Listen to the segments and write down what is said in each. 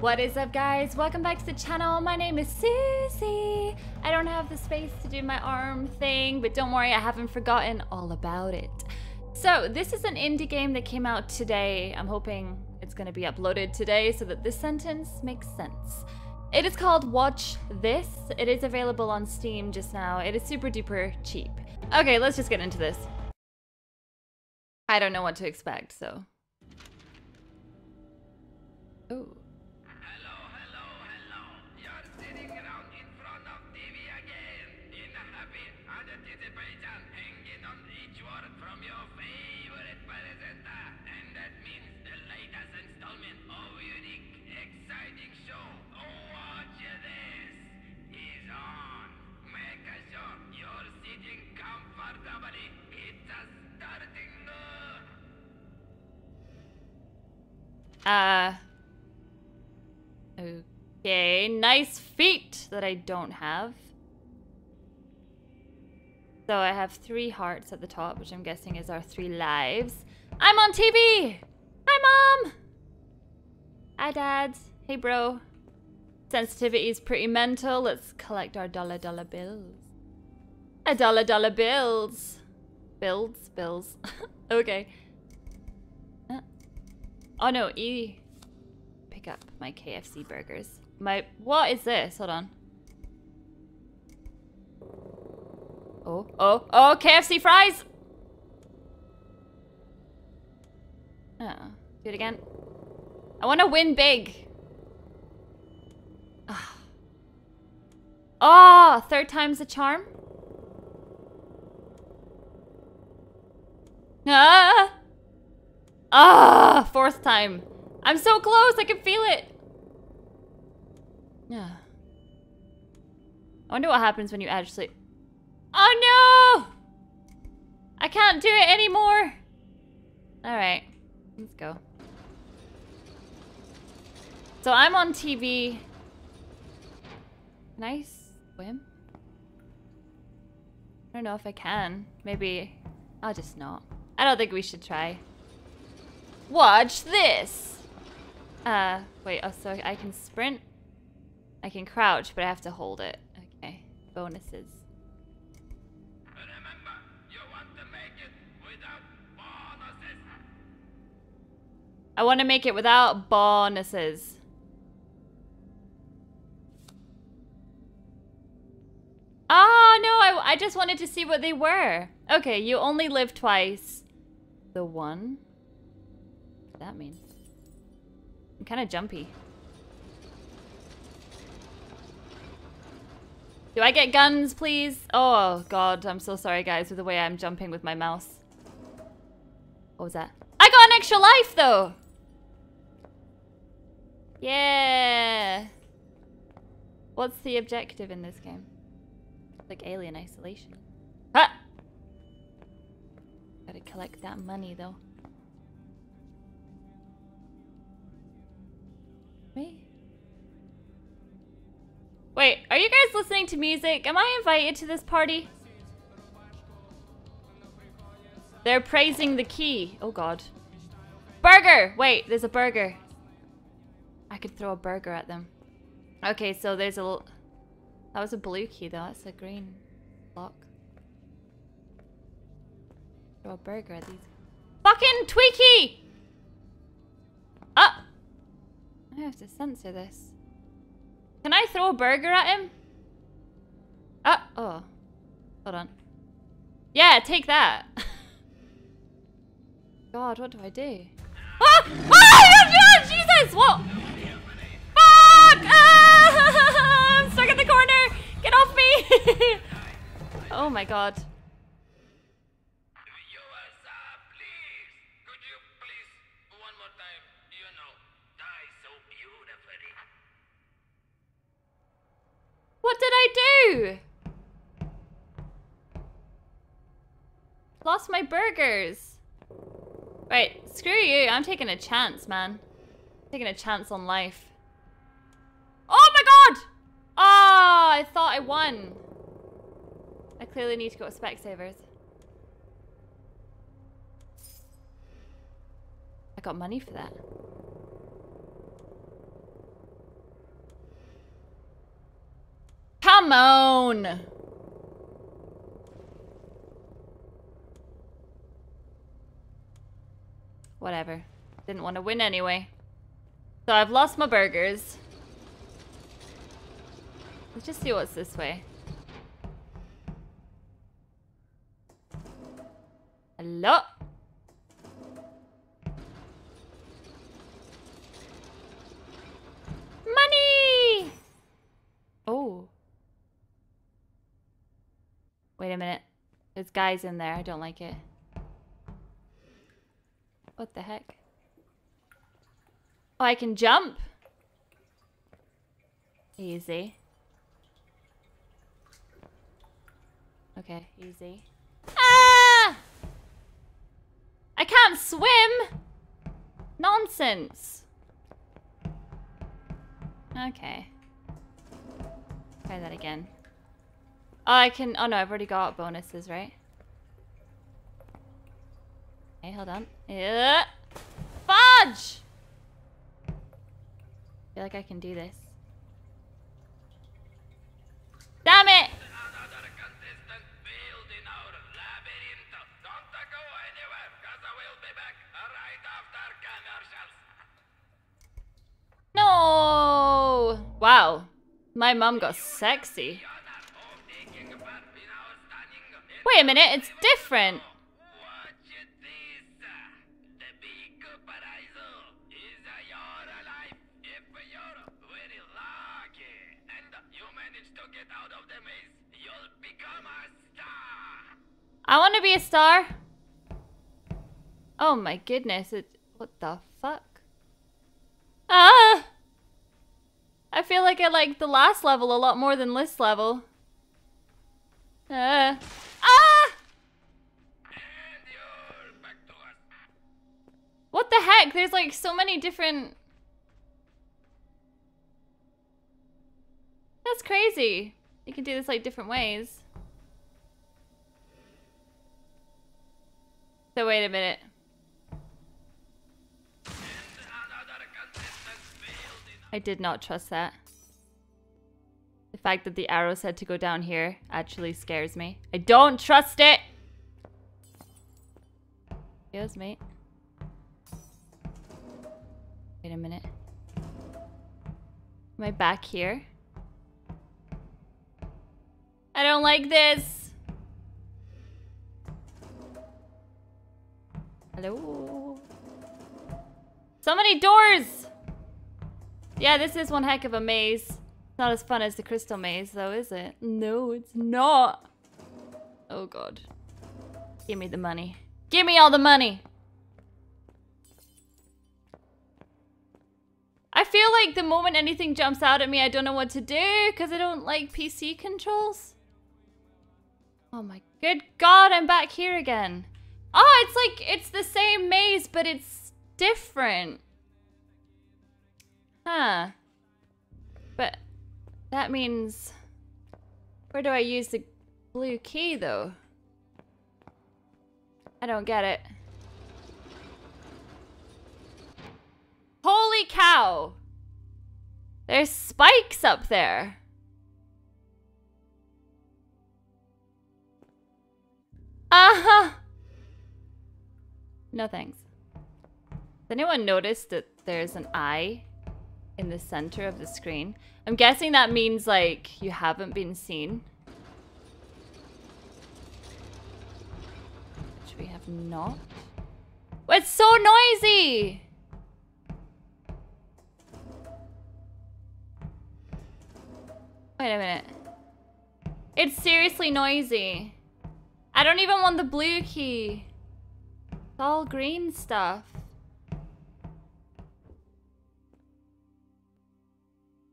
What is up, guys? Welcome back to the channel. My name is Susie. I don't have the space to do my arm thing, but don't worry, I haven't forgotten all about it. So this is an indie game that came out today. I'm hoping it's going to be uploaded today so that this sentence makes sense. It is called Watch This. It is available on Steam just now. It is super duper cheap. Okay, let's just get into this. I don't know what to expect, so... Ooh. Okay, nice feet that I don't have. So I have 3 hearts at the top, which I'm guessing is our 3 lives. I'm on TV! Hi, Mom! Hi, Dad. Hey, bro. Sensitivity is pretty mental. Let's collect our dollar bills. A dollar bills. Bills. Okay. Oh no, E. Pick up my KFC burgers. What is this? Hold on. Oh, KFC fries! Oh, do it again. I want to win big. Oh, 3rd time's a charm? Ah! Ah, 4th time. I'm so close, I can feel it. Yeah. I wonder what happens when you actually... Oh no! I can't do it anymore. All right, let's go. So I'm on TV. Can I swim? I don't know if I can. Maybe I'll just not. I don't think we should try. Watch this! Wait, oh, so I can sprint? I can crouch, but I have to hold it. Okay, bonuses. Remember, you want to make it without bonuses. I want to make it without bonuses. Oh, no, I just wanted to see what they were. Okay, you only live twice. The one... that mean? I'm kind of jumpy. Do I get guns, please? Oh, God. I'm so sorry, guys, for the way I'm jumping with my mouse. What was that? I got an extra life, though! Yeah! What's the objective in this game? It's like Alien Isolation. Ah! Gotta collect that money, though. Wait, are you guys listening to music? Am I invited to this party? They're praising the key. Oh God. Burger! Wait, there's a burger. I could throw a burger at them. Okay, so there's a... That was a blue key though, that's a green lock. Throw a burger at these... Fucking Tweaky! Ah! I have to censor this. Can I throw a burger at him? Oh. Hold on. Yeah, take that. God, what do I do? Ah! Oh, Jesus! What? Fuck! Ah! I'm stuck in the corner! Get off me! Oh my God. What did I do? Lost my burgers. Right, screw you. I'm taking a chance, man. I'm taking a chance on life. Oh my God! Ah, I thought I won. I clearly need to go to Specsavers. I got money for that. Come on. Whatever. Didn't want to win anyway. So I've lost my burgers. Let's just see what's this way. Hello? Money! Oh. Wait a minute. There's guys in there. I don't like it. What the heck? Oh, I can jump? Easy. Okay, easy. Ah! I can't swim! Nonsense. Okay. Try that again. Oh, I can... Oh, no, I've already got bonuses, right? Okay, hold on. Yeah. Fudge! I feel like I can do this. Damn it! No! Wow. My mom got sexy. Wait a minute, it's different. I want to be a star. Oh my goodness, it's... What the fuck? Ah! I feel like I like the last level a lot more than this level. Ah! What the heck? There's like so many different... That's crazy. You can do this like different ways. So wait a minute. I did not trust that. The fact that the arrow said to go down here actually scares me. I don't trust it! Yes, mate. Wait a minute. Am I back here? I don't like this! Hello? So many doors! Yeah, this is one heck of a maze. It's not as fun as the crystal maze, though, is it? No, it's not! Oh god. Give me the money. Give me all the money! I feel like the moment anything jumps out at me, I don't know what to do, because I don't like PC controls. Oh my good god, I'm back here again. Oh, it's like, it's the same maze, but it's different. Huh. But that means, where do I use the blue key though? I don't get it. Holy cow! There's spikes up there. Uh-huh. No thanks. Has anyone noticed that there's an eye in the center of the screen? I'm guessing that means, like, you haven't been seen. Which we have not. It's so noisy! Wait a minute. It's seriously noisy. I don't even want the blue key. It's all green stuff.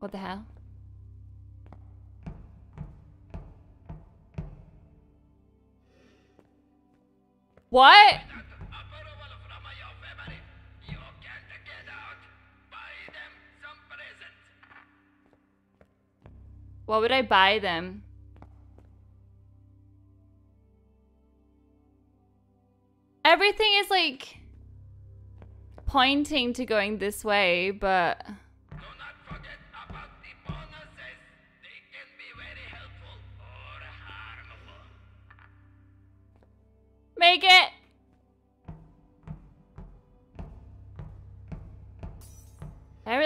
What the hell? What? What would I buy them? Everything is like pointing to going this way, but do not forget about the bonuses. They can be very helpful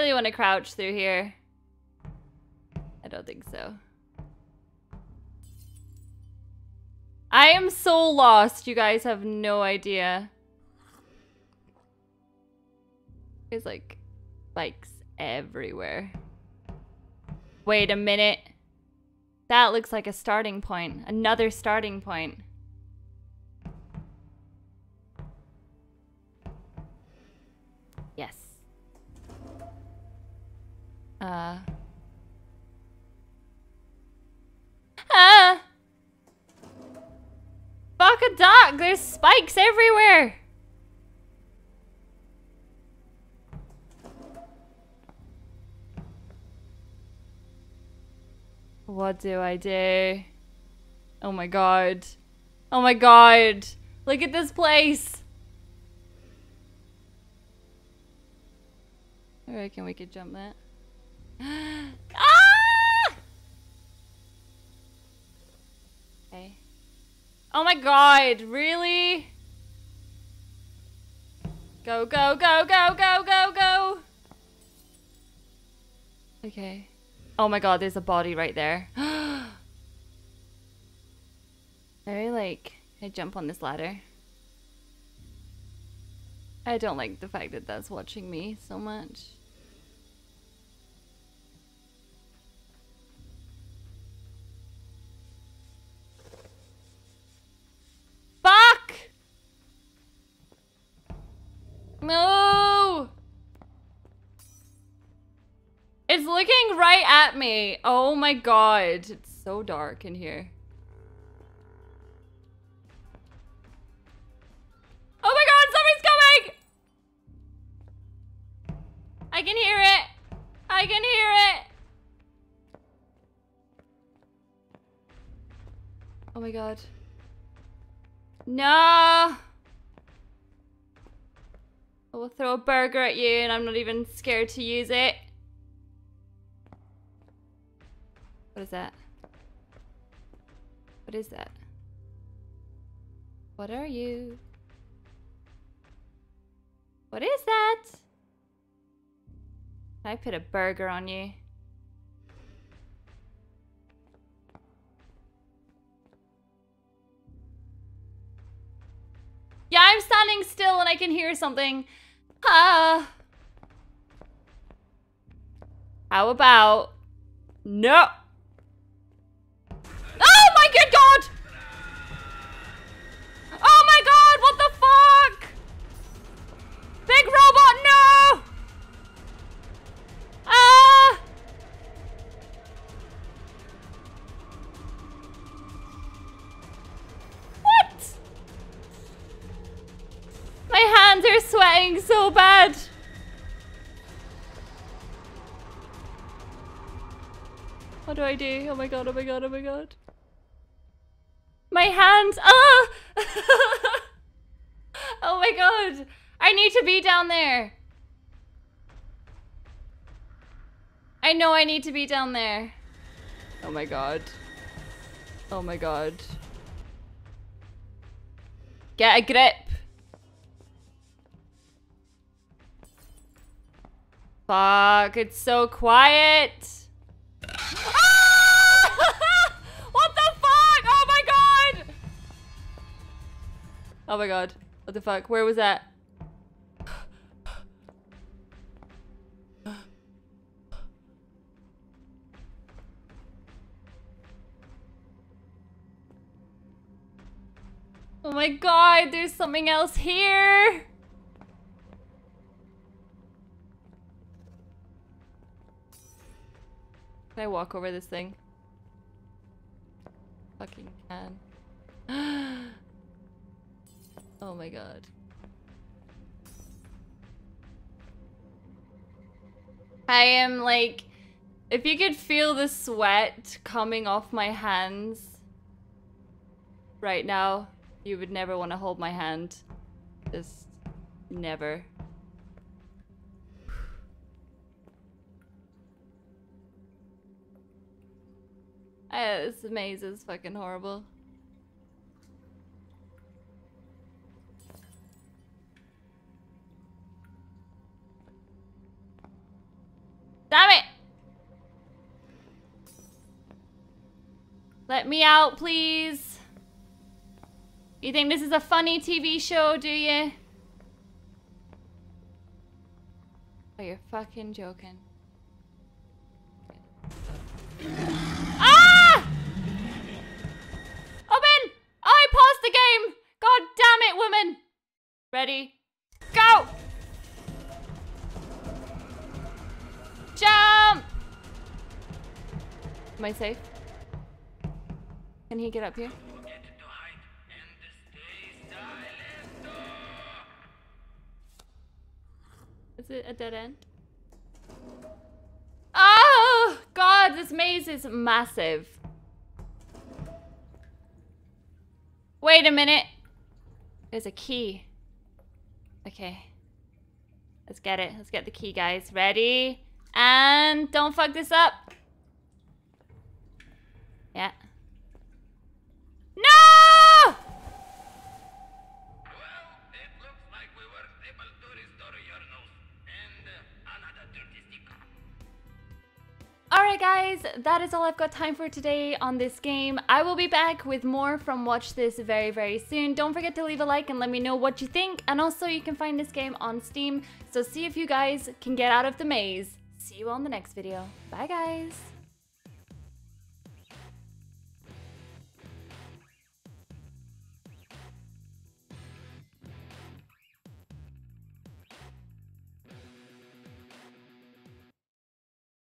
really want to crouch through here. I don't think so. I am so lost. You guys have no idea. There's like bikes everywhere. Wait a minute. That looks like a starting point. Another starting point. Yes. Ah! Fuck a duck! There's spikes everywhere! What do I do? Oh my god. Oh my god! Look at this place! I reckon we could jump that. Ah! Okay. Oh my god, really? Go, go, go, go, go, go, go! Okay. Oh my god, there's a body right there. Very like, can I jump on this ladder? I don't like the fact that that's watching me so much. Fuck! No! It's looking right at me. Oh my god. It's so dark in here. Oh my god, somebody's coming! I can hear it. I can hear it. Oh my god. No! I will throw a burger at you and I'm not even scared to use it. What is that? What is that? What are you? What is that? I put a burger on you. Yeah, I'm standing still and I can hear something. Ah. How about... No! Oh my good god! Oh my god, what the fuck? Big robot, no! Ah! What? My hands are sweating so bad. What do I do? Oh my god, oh my god, oh my god. My hands! Ah! Oh my god! I need to be down there! I know I need to be down there. Oh my god. Oh my god. Get a grip! Fuck, it's so quiet! Oh my god. What the fuck? Where was that? Oh my god, there's something else here! Can I walk over this thing? Fucking can. Oh my god. I am like, if you could feel the sweat coming off my hands right now, you would never want to hold my hand. Just never. This maze is fucking horrible. Damn it! Let me out, please. You think this is a funny TV show, do you? Oh, you're fucking joking. Ah! Open! Oh, I paused the game! God damn it, woman! Ready? Go! Jump! Am I safe? Can he get up here? Is it a dead end? Oh God, this maze is massive. Wait a minute. There's a key. Okay. Let's get it. Let's get the key, guys. Ready? And don't fuck this up. Yeah. No! Alright guys, that is all I've got time for today on this game. I will be back with more from Watch This very, very soon. Don't forget to leave a like and let me know what you think. And also you can find this game on Steam. So see if you guys can get out of the maze. See you on the next video. Bye guys!